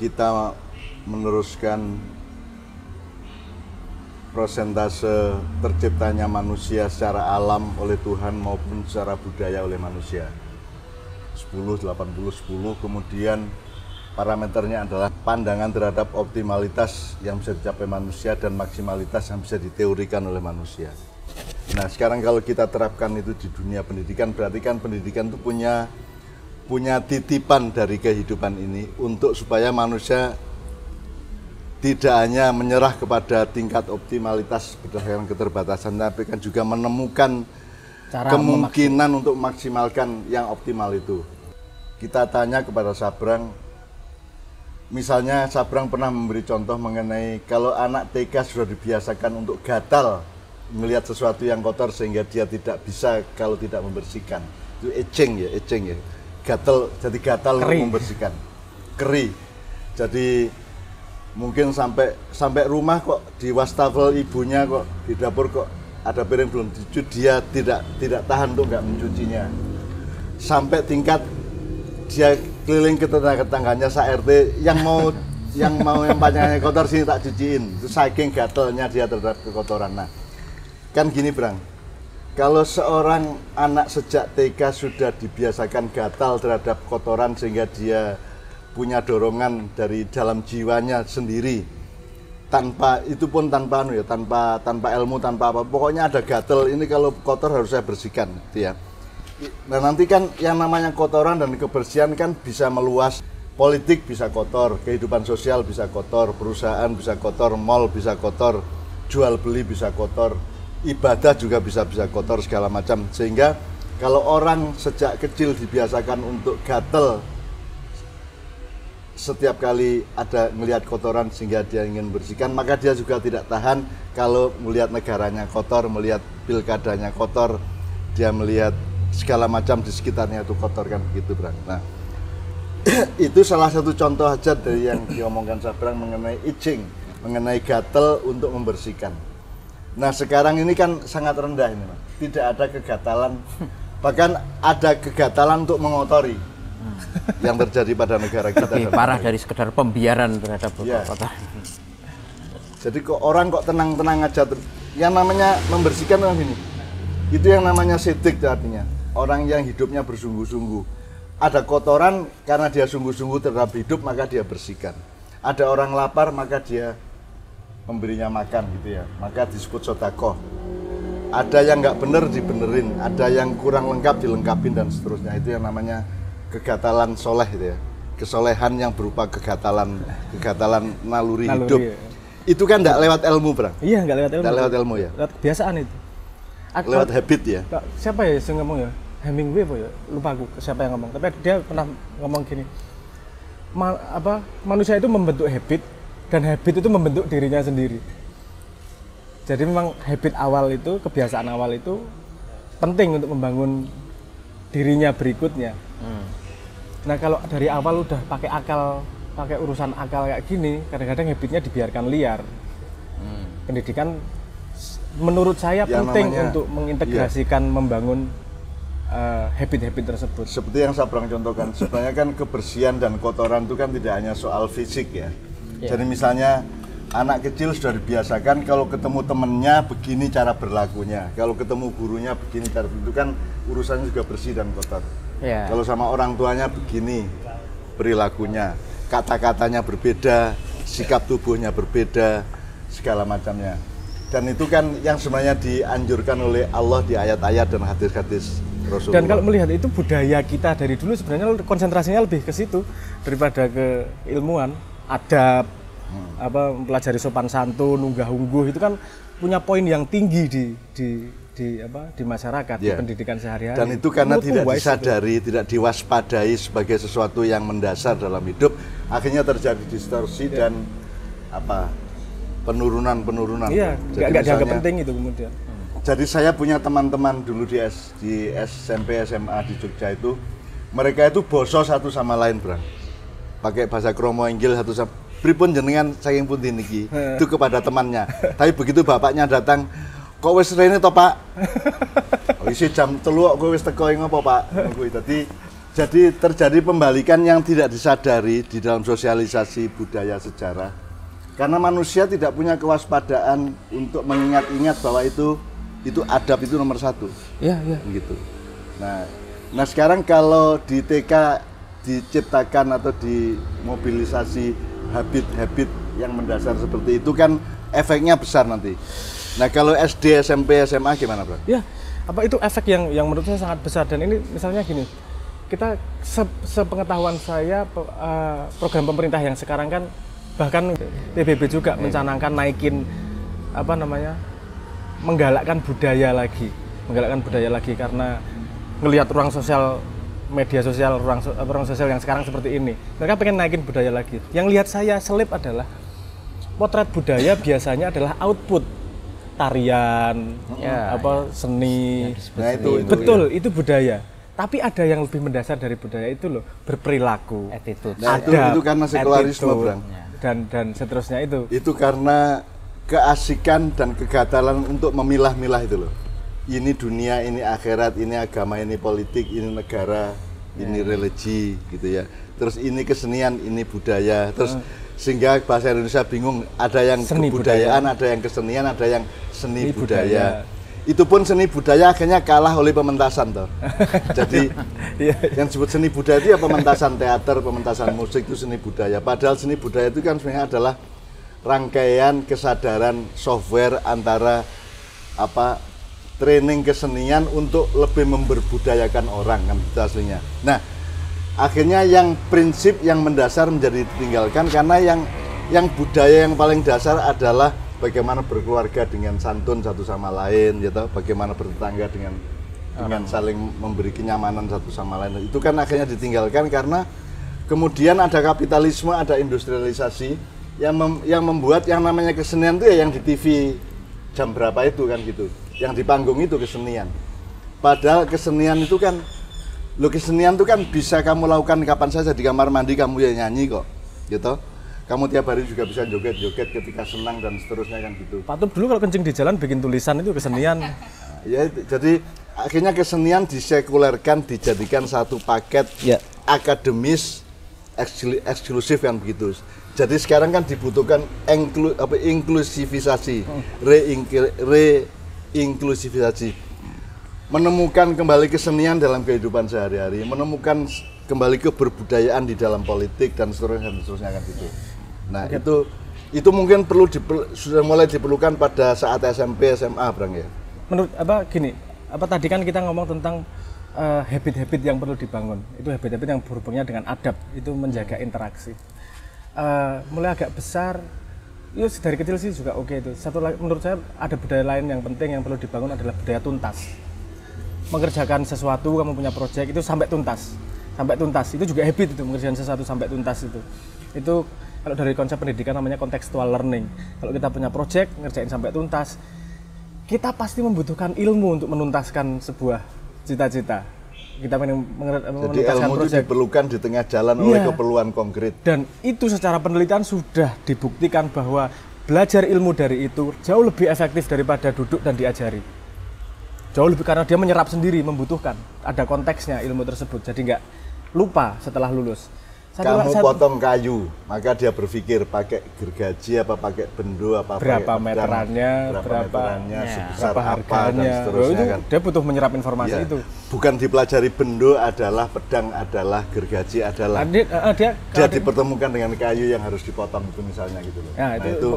kita meneruskan prosentase terciptanya manusia secara alam oleh Tuhan maupun secara budaya oleh manusia. 10, 80, 10, kemudian parameternya adalah pandangan terhadap optimalitas yang bisa dicapai manusia dan maksimalitas yang bisa diteorikan oleh manusia. Nah, sekarang kalau kita terapkan itu di dunia pendidikan, berarti kan pendidikan itu punya titipan dari kehidupan ini untuk supaya manusia tidak hanya menyerah kepada tingkat optimalitas berdasarkan keterbatasan, tapi kan juga menemukan kemungkinan untuk memaksimalkan yang optimal itu. Kita tanya kepada Sabrang, misalnya Sabrang pernah memberi contoh mengenai kalau anak TK sudah dibiasakan untuk gatal melihat sesuatu yang kotor sehingga dia tidak bisa kalau tidak membersihkan. Itu eceng ya. Gatal, jadi gatal membersihkan. Keri. Jadi mungkin sampai rumah kok di wastafel ibunya kok di dapur kok ada piring belum dicuci, dia tidak tahan tuh nggak mencucinya. Sampai tingkat dia keliling ke tetangga-tetangganya se-RT yang panjangnya kotor sini tak cuciin. Itu saking gatelnya dia terhadap kekotoran. Nah, kan gini Brang, kalau seorang anak sejak TK sudah dibiasakan gatal terhadap kotoran sehingga dia punya dorongan dari dalam jiwanya sendiri, tanpa ilmu, tanpa apa, pokoknya ada gatel ini kalau kotor harus saya bersihkan gitu ya. Nah, nanti kan yang namanya kotoran dan kebersihan kan bisa meluas. Politik bisa kotor, kehidupan sosial bisa kotor, perusahaan bisa kotor, mal bisa kotor, jual beli bisa kotor, ibadah juga bisa kotor, segala macam. Sehingga kalau orang sejak kecil dibiasakan untuk gatel setiap kali ada melihat kotoran sehingga dia ingin bersihkan, maka dia juga tidak tahan kalau melihat negaranya kotor, melihat pilkadanya kotor, dia melihat segala macam di sekitarnya itu kotor, kan begitu Brang. Nah, itu salah satu contoh aja dari yang diomongkan Sabrang mengenai icing, mengenai gatel untuk membersihkan. Nah, sekarang ini kan sangat rendah ini, Pak. Tidak ada kegatalan, bahkan ada kegatalan untuk mengotori. Yang terjadi pada negara kita lebih parah dari sekedar pembiaran terhadap kotoran. Jadi kok orang kok tenang-tenang aja, yang namanya membersihkan kan gini, itu yang namanya sidik, artinya orang yang hidupnya bersungguh-sungguh. Ada kotoran karena dia sungguh-sungguh terhadap hidup, maka dia bersihkan. Ada orang lapar maka dia memberinya makan gitu ya, maka disebut sodakoh. Ada yang nggak bener dibenerin, ada yang kurang lengkap dilengkapin, dan seterusnya. Itu yang namanya kegatalan soleh itu ya, kesolehan yang berupa kegatalan naluri hidup. Iya. Itu kan nggak lewat ilmu, Brang? Iya, nggak lewat ilmu. Nggak lewat ilmu ya. Lewat kebiasaan itu. Lewat habit ya. Siapa ya yang ngomong ya? Hemingway apa ya? Lupa aku siapa yang ngomong. Tapi dia pernah ngomong gini. Manusia itu membentuk habit dan habit itu membentuk dirinya sendiri. Jadi memang habit awal itu, kebiasaan awal itu penting untuk membangun dirinya berikutnya. Nah, kalau dari awal udah pakai akal, pakai urusan akal kayak gini, kadang-kadang habitnya dibiarkan liar. Pendidikan menurut saya ya, penting untuk mengintegrasikan, membangun habit-habit tersebut. Seperti yang Sabrang contohkan, sebenarnya kan kebersihan dan kotoran itu kan tidak hanya soal fisik ya. Jadi misalnya anak kecil sudah dibiasakan kalau ketemu temennya begini cara berlakunya, kalau ketemu gurunya begini cara berlaku, itu kan urusannya juga bersih dan kotor. Kalau sama orang tuanya begini perilakunya, kata-katanya berbeda, sikap tubuhnya berbeda, segala macamnya. Dan itu kan yang sebenarnya dianjurkan oleh Allah di ayat-ayat dan hadis-hadis Rasulullah. Dan kalau melihat itu budaya kita dari dulu sebenarnya konsentrasinya lebih ke situ daripada ke ilmuwan, adab, mempelajari sopan santun, unggah-ungguh, itu kan punya poin yang tinggi di masyarakat, di pendidikan sehari-hari. Dan itu karena tidak disadari, tidak diwaspadai sebagai sesuatu yang mendasar dalam hidup, akhirnya terjadi distorsi dan penurunan. Iya, nggak dianggap penting itu kemudian. Jadi saya punya teman-teman dulu di SMP, SMA di Jogja itu, mereka itu boso satu sama lain, Brang. Pakai bahasa kromo inggil satu sama, pripun jenengan saking pundi niki, itu kepada temannya. Tapi begitu bapaknya datang, kok wis rene to Pak? Wis jam 3 kok wis teko ing apa Pak? Kuwi dadi Jadi terjadi pembalikan yang tidak disadari di dalam sosialisasi budaya sejarah, karena manusia tidak punya kewaspadaan untuk mengingat-ingat bahwa itu adab, itu nomor satu. Iya, iya. Gitu. Nah sekarang kalau di TK diciptakan atau dimobilisasi habit-habit yang mendasar seperti itu kan efeknya besar nanti. Nah kalau SD, SMP, SMA gimana, Bro? Ya, apa itu efek yang menurut saya sangat besar. Dan ini misalnya gini, kita sepengetahuan saya program pemerintah yang sekarang kan bahkan PBB juga mencanangkan naikin apa namanya menggalakkan budaya lagi karena ngelihat ruang sosial media sosial ruang sosial yang sekarang seperti ini, mereka pengen naikin budaya lagi. Yang lihat saya selip adalah potret budaya biasanya adalah output tarian, apa seni, nah, itu budaya. Tapi ada yang lebih mendasar dari budaya itu loh, berperilaku, attitude. Nah, itu karena sekularisme, Bang. Dan seterusnya itu. Itu karena keasikan dan kegatalan untuk memilah-milah itu loh. Ini dunia, ini akhirat, ini agama, ini politik, ini negara, ini religi gitu ya. Terus ini kesenian, ini budaya. Terus sehingga bahasa Indonesia bingung, ada yang seni kebudayaan, budaya. Ada yang kesenian, ada yang seni budaya. Itu pun seni budaya akhirnya kalah oleh pementasan toh. Jadi yang disebut seni budaya itu ya pementasan teater, pementasan musik itu seni budaya. Padahal seni budaya itu kan sebenarnya adalah rangkaian kesadaran software antara apa training kesenian untuk lebih memberbudayakan orang kan itu aslinya. Nah, akhirnya yang prinsip yang mendasar menjadi ditinggalkan karena yang budaya yang paling dasar adalah bagaimana berkeluarga dengan santun satu sama lain, gitu. Bagaimana bertetangga dengan saling memberi kenyamanan satu sama lain. Itu kan akhirnya ditinggalkan karena kemudian ada kapitalisme, ada industrialisasi yang membuat yang namanya kesenian itu ya yang di TV jam berapa itu kan gitu, yang di panggung itu kesenian. Padahal kesenian itu kan, lo kesenian itu kan bisa kamu lakukan kapan saja di kamar mandi kamu ya nyanyi kok, gitu. Kamu tiap hari juga bisa joget-joget ketika senang dan seterusnya kan gitu. Patut dulu kalau kencing di jalan bikin tulisan itu kesenian. Ya, jadi akhirnya kesenian disekulerkan, dijadikan satu paket akademis eksklusif kan begitu. Jadi sekarang kan dibutuhkan inklusivisasi, reinklusivisasi. Menemukan kembali kesenian dalam kehidupan sehari-hari, menemukan kembali keberbudayaan di dalam politik dan seterusnya kan gitu. Nah, itu mungkin perlu sudah mulai diperlukan pada saat SMP SMA, Bang ya. Menurut tadi kan kita ngomong tentang habit-habit yang perlu dibangun. Itu habit-habit yang berhubungnya dengan adab, itu menjaga interaksi. Mulai agak besar, ya dari kecil sih juga oke itu. Satu lagi menurut saya ada budaya lain yang penting yang perlu dibangun adalah budaya tuntas. Mengerjakan sesuatu, kamu punya proyek itu sampai tuntas. Sampai tuntas itu juga habit itu, mengerjakan sesuatu sampai tuntas itu. Itu kalau dari konsep pendidikan namanya contextual learning. Kalau kita punya project, ngerjain sampai tuntas, kita pasti membutuhkan ilmu untuk menuntaskan sebuah cita-cita. Kita menuntaskan ilmu project. Itu diperlukan di tengah jalan oleh keperluan konkret. Dan itu secara penelitian sudah dibuktikan bahwa belajar ilmu dari itu jauh lebih efektif daripada duduk dan diajari. Jauh lebih karena dia menyerap sendiri, membutuhkan. Ada konteksnya ilmu tersebut, jadi nggak lupa setelah lulus. Kamu potong kayu, maka dia berpikir pakai gergaji apa pakai bendo apa berapa meterannya, sebesar harganya, dan seterusnya kan. Dia butuh menyerap informasi itu. Bukan dipelajari bendo adalah pedang adalah gergaji adalah. Dia dipertemukan dengan kayu yang harus dipotong itu misalnya gitu loh. Nah, itu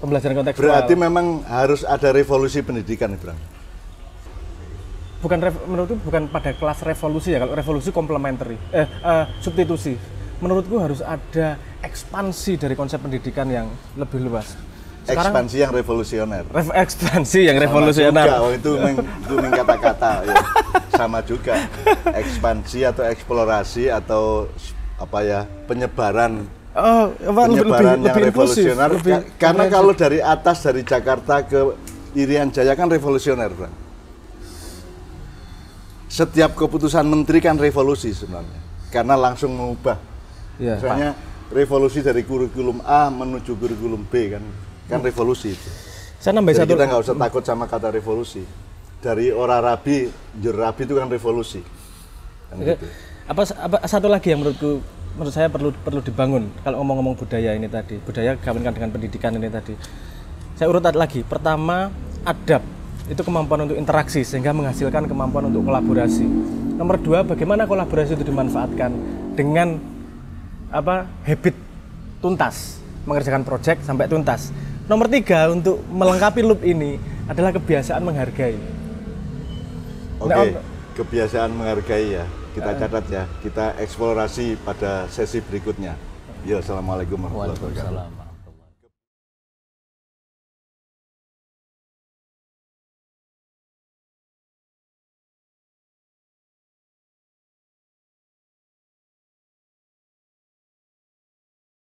pembelajaran kontekstual. Berarti memang harus ada revolusi pendidikan, Bang. Bukan menurutku bukan pada kelas revolusi ya, kalau revolusi komplementari, substitusi. Menurutku harus ada ekspansi dari konsep pendidikan yang lebih luas. Sekarang, ekspansi yang revolusioner. Itu kata-kata. Ya. Sama juga. Ekspansi atau eksplorasi atau penyebaran. Penyebaran lebih revolusioner. Karena kalau dari atas dari Jakarta ke Irian Jaya kan revolusioner, Bang. Setiap keputusan menteri kan revolusi sebenarnya. Karena langsung mengubah. Misalnya revolusi dari kurikulum A menuju kurikulum B kan revolusi itu. Jadi kita nggak usah takut sama kata revolusi. Dari ora rabi, jur rabi itu kan revolusi. Kan gitu. Apa satu lagi yang menurut saya perlu dibangun kalau ngomong-ngomong budaya ini tadi, budaya gabungkan dengan pendidikan ini tadi. Saya urut lagi. Pertama, adab. Itu kemampuan untuk interaksi sehingga menghasilkan kemampuan untuk kolaborasi. Nomor dua, bagaimana kolaborasi itu dimanfaatkan dengan habit tuntas, mengerjakan proyek sampai tuntas. Nomor tiga, untuk melengkapi loop ini adalah kebiasaan menghargai. Oke, kebiasaan menghargai ya. Kita catat ya, kita eksplorasi pada sesi berikutnya. Ya, assalamualaikum warahmatullahi wabarakatuh.